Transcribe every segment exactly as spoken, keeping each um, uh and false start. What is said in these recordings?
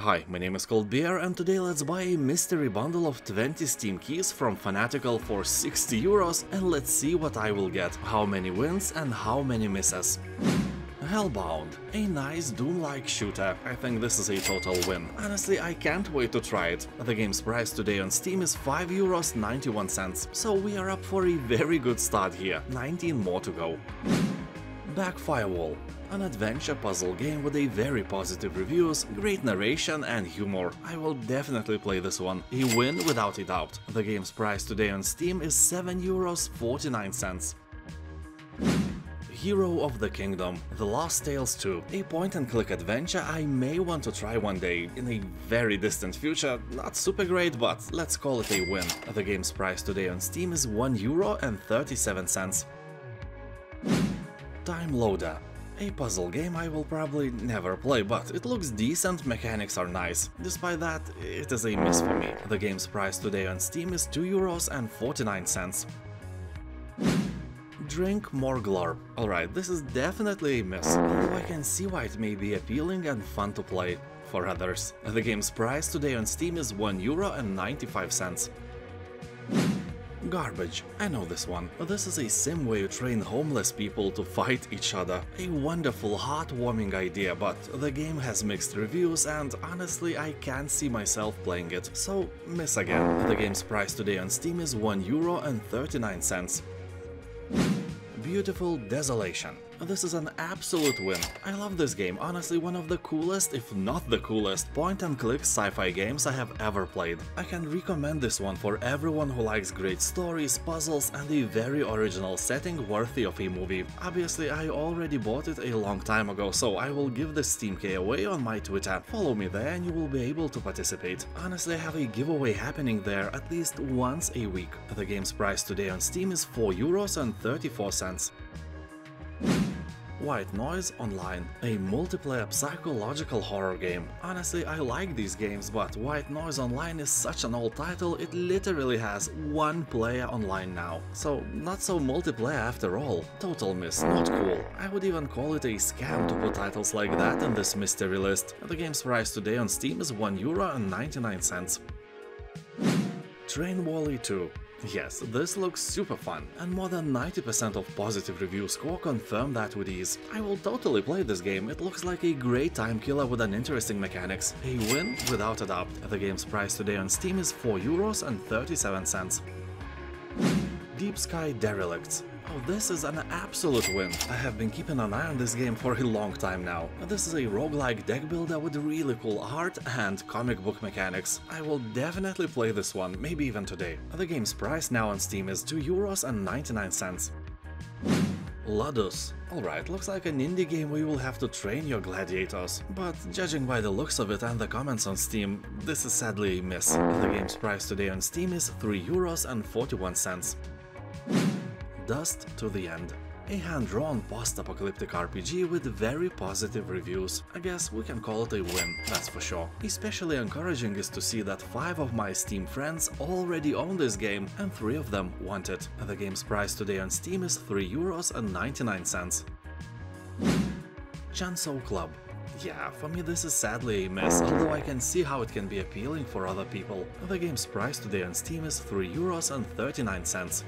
Hi, my name is Cold Beer, and today let's buy a mystery bundle of twenty Steam keys from Fanatical for sixty euros, and let's see what I will get, how many wins and how many misses. Hellbound, a nice Doom-like shooter. I think this is a total win. Honestly, I can't wait to try it. The game's price today on Steam is five euros ninety-one cents, so we are up for a very good start here, nineteen more to go. Back Firewall, an adventure puzzle game with a very positive reviews, great narration and humor. I will definitely play this one, a win without a doubt. The game's price today on Steam is seven euros forty-nine cents. Hero of the Kingdom The Lost Tales two, a point-and-click adventure I may want to try one day, in a very distant future, not super great, but let's call it a win. The game's price today on Steam is one euro thirty-seven cents. Time Loader, a puzzle game I will probably never play, but it looks decent, mechanics are nice. Despite that, it is a miss for me. The game's price today on Steam is two euros forty-nine cents. Drink more Glarp. Alright, this is definitely a miss, although I can see why it may be appealing and fun to play for others. The game's price today on Steam is one euro ninety-five cents. Garbage. I know this one. This is a sim where you train homeless people to fight each other. A wonderful, heartwarming idea, but the game has mixed reviews and honestly I can't see myself playing it, so miss again. The game's price today on Steam is one euro thirty-nine cents. Beautiful Desolation. This is an absolute win. I love this game, honestly one of the coolest, if not the coolest, point-and-click sci-fi games I have ever played. I can recommend this one for everyone who likes great stories, puzzles and a very original setting worthy of a movie. Obviously I already bought it a long time ago, so I will give this Steam key away on my Twitter. Follow me there and you will be able to participate. Honestly I have a giveaway happening there at least once a week. The game's price today on Steam is four euros thirty-four cents. White Noise Online, a multiplayer psychological horror game. Honestly, I like these games, but White Noise Online is such an old title, it literally has one player online now. So, not so multiplayer after all. Total miss, not cool. I would even call it a scam to put titles like that in this mystery list. The game's price today on Steam is one euro ninety-nine cents. Train Wally two. Yes, this looks super fun, and more than ninety percent of positive review score confirm that with ease. I will totally play this game, it looks like a great time killer with an interesting mechanics. A win without a doubt. The game's price today on Steam is four euros thirty-seven cents. Deep Sky Derelicts. Oh, this is an absolute win. I have been keeping an eye on this game for a long time now. This is a roguelike deck builder with really cool art and comic book mechanics. I will definitely play this one, maybe even today. The game's price now on Steam is two euros ninety-nine cents. Ludus. Alright, looks like an indie game where you will have to train your gladiators, but judging by the looks of it and the comments on Steam, this is sadly a miss. The game's price today on Steam is three euros forty-one cents. Dust to the End, a hand-drawn post-apocalyptic R P G with very positive reviews. I guess we can call it a win, that's for sure. Especially encouraging is to see that five of my Steam friends already own this game and three of them want it. The game's price today on Steam is three euros ninety-nine cents. Chansou Club. Yeah, for me this is sadly a miss, although I can see how it can be appealing for other people. The game's price today on Steam is three euros thirty-nine cents.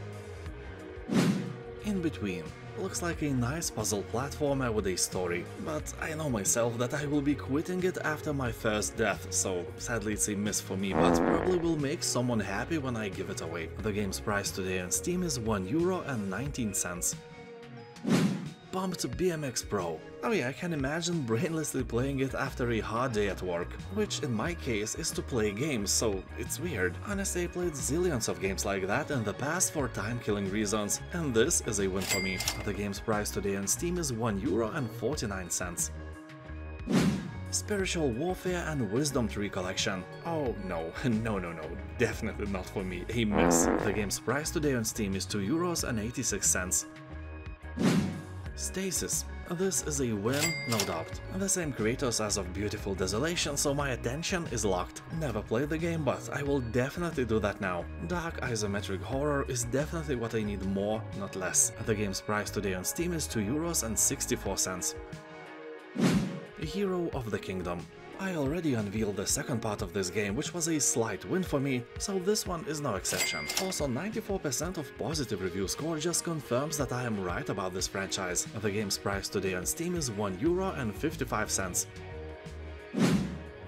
In Between. Looks like a nice puzzle platformer with a story, but I know myself that I will be quitting it after my first death, so sadly it's a miss for me, but probably will make someone happy when I give it away. The game's price today on Steam is one euro nineteen cents. Pumped B M X Pro. Oh yeah, I can imagine brainlessly playing it after a hard day at work, which in my case is to play games, so it's weird. Honestly, I played zillions of games like that in the past for time-killing reasons, and this is a win for me. The game's price today on Steam is one euro forty-nine cents. Spiritual Warfare and Wisdom Tree Collection. Oh no, no no no, definitely not for me, a miss. The game's price today on Steam is two euros eighty-six cents. Stasis. This is a win, no doubt. The same creators as of Beautiful Desolation, so my attention is locked. Never played the game, but I will definitely do that now. Dark isometric horror is definitely what I need more, not less. The game's price today on Steam is two euros sixty-four cents. Hero of the Kingdom. I already unveiled the second part of this game, which was a slight win for me, so this one is no exception. Also, ninety-four percent of positive review score just confirms that I am right about this franchise. The game's price today on Steam is one euro fifty-five.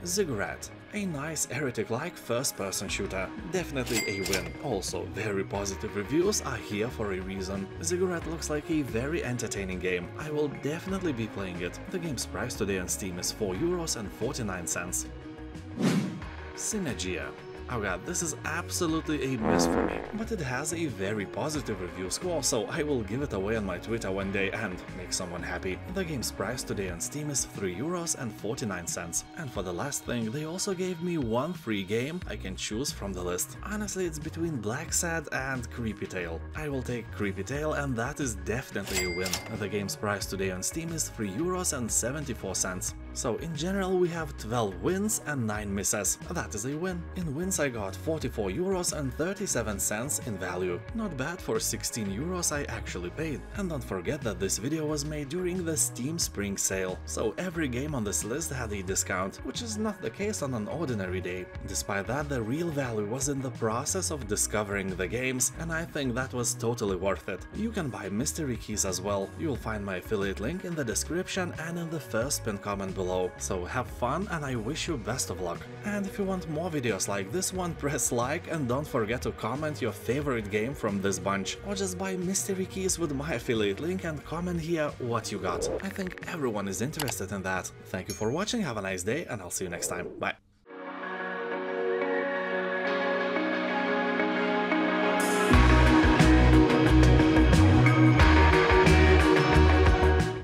Ziggurat. A nice Heretic-like first-person shooter. Definitely a win. Also, very positive reviews are here for a reason. Ziggurat looks like a very entertaining game. I will definitely be playing it. The game's price today on Steam is four euros forty-nine. Synergia. Oh god, this is absolutely a miss for me, but it has a very positive review score, so I will give it away on my Twitter one day and make someone happy. The game's price today on Steam is three euros forty-nine. And for the last thing, they also gave me one free game I can choose from the list. Honestly, it's between Blacksad and Creepy Tale. I will take Creepy Tale, and that is definitely a win. The game's price today on Steam is three euros seventy-four. So in general we have twelve wins and nine misses. That is a win. In wins I got forty-four euros thirty-seven in value. Not bad for sixteen euros I actually paid. And don't forget that this video was made during the Steam Spring Sale, so every game on this list had a discount, which is not the case on an ordinary day. Despite that, the real value was in the process of discovering the games, and I think that was totally worth it. You can buy mystery keys as well. You'll find my affiliate link in the description and in the first pinned comment below. So have fun, and I wish you best of luck. And if you want more videos like this one, press like and don't forget to comment your favorite game from this bunch. Or just buy mystery keys with my affiliate link and comment here what you got. I think everyone is interested in that. Thank you for watching, have a nice day, and I'll see you next time. Bye.